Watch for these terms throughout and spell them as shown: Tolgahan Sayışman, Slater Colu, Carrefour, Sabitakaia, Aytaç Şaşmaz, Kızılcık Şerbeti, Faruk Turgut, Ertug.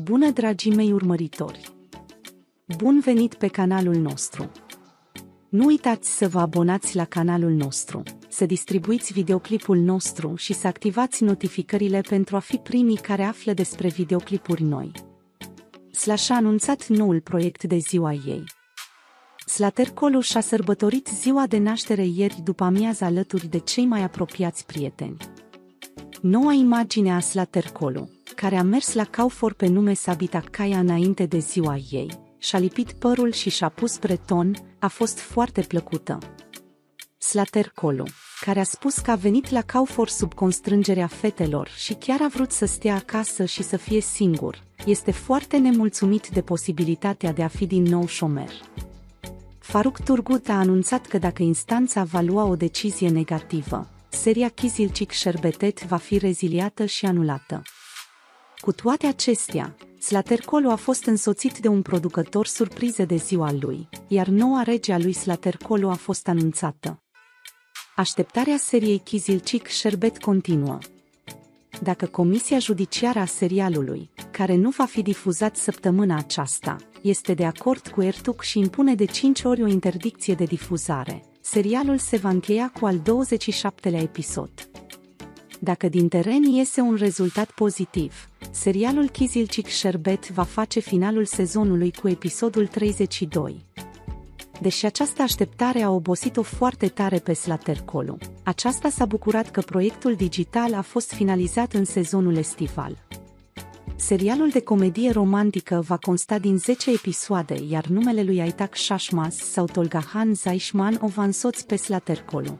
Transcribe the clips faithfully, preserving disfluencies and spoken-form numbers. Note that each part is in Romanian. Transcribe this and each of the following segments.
Bună, dragii mei urmăritori! Bun venit pe canalul nostru! Nu uitați să vă abonați la canalul nostru, să distribuiți videoclipul nostru și să activați notificările pentru a fi primii care află despre videoclipuri noi. Slash a anunțat noul proiect de ziua ei. Slater Colu și-a sărbătorit ziua de naștere ieri după amiază alături de cei mai apropiați prieteni. Noua imagine a Slater Colu, care a mers la Carrefour pe nume Sabitakaia înainte de ziua ei, și-a lipit părul și și-a pus breton, a fost foarte plăcută. Slater Colu, care a spus că a venit la Carrefour sub constrângerea fetelor și chiar a vrut să stea acasă și să fie singur, este foarte nemulțumit de posibilitatea de a fi din nou șomer. Faruk Turgut a anunțat că dacă instanța va lua o decizie negativă, seria Kızılcık Şerbeti va fi reziliată și anulată. Cu toate acestea, Slater Colu a fost însoțit de un producător surprize de ziua lui, iar noua rege a lui Slater Colu a fost anunțată. Așteptarea seriei Kızılcık Şerbeti continuă. Dacă Comisia Judiciară a serialului, care nu va fi difuzat săptămâna aceasta, este de acord cu Ertug și impune de cinci ori o interdicție de difuzare, serialul se va încheia cu al douăzeci și șaptelea episod. Dacă din teren iese un rezultat pozitiv, serialul Kızılcık Şerbeti va face finalul sezonului cu episodul treizeci și doi. Deși această așteptare a obosit-o foarte tare pe Slater Colu, aceasta s-a bucurat că proiectul digital a fost finalizat în sezonul estival. Serialul de comedie romantică va consta din zece episoade, iar numele lui Aytaç Şaşmaz sau Tolgahan Sayışman o va însoți pe Slater Colu.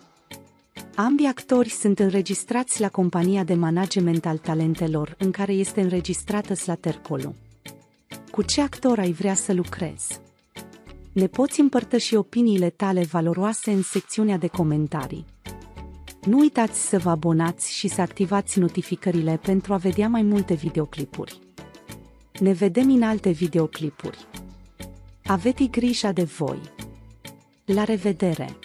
Ambii actori sunt înregistrați la compania de management al talentelor în care este înregistrată Slater Colu. Cu ce actor ai vrea să lucrezi? Ne poți împărtăși opiniile tale valoroase în secțiunea de comentarii. Nu uitați să vă abonați și să activați notificările pentru a vedea mai multe videoclipuri. Ne vedem în alte videoclipuri. Aveți grijă de voi! La revedere!